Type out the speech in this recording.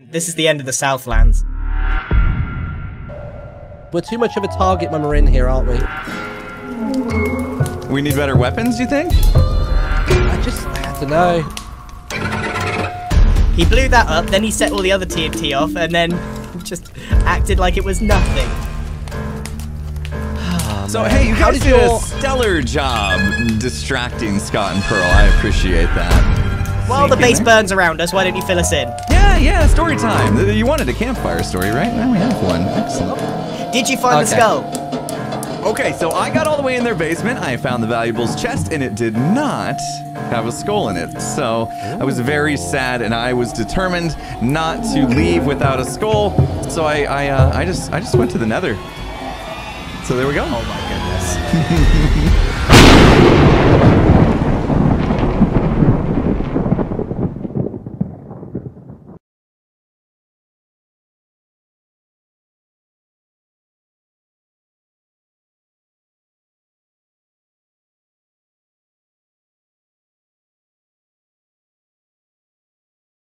This is the end of the Southlands. We're too much of a target when we're in here, aren't we? We need better weapons, do you think? I don't know. He blew that up, then he set all the other TNT off, and then just acted like it was nothing. So, hey, you guys did a stellar job distracting Scott and Pearl. I appreciate that. While the base burns around us, why don't you fill us in? Yeah, story time. You wanted a campfire story, right? Now we have one. Excellent. Did you find the skull? Okay, so I got all the way in their basement. I found the valuables chest, and it did not have a skull in it. So I was very sad, and I was determined not to leave without a skull. So I just went to the Nether. So there we go. Oh my goodness.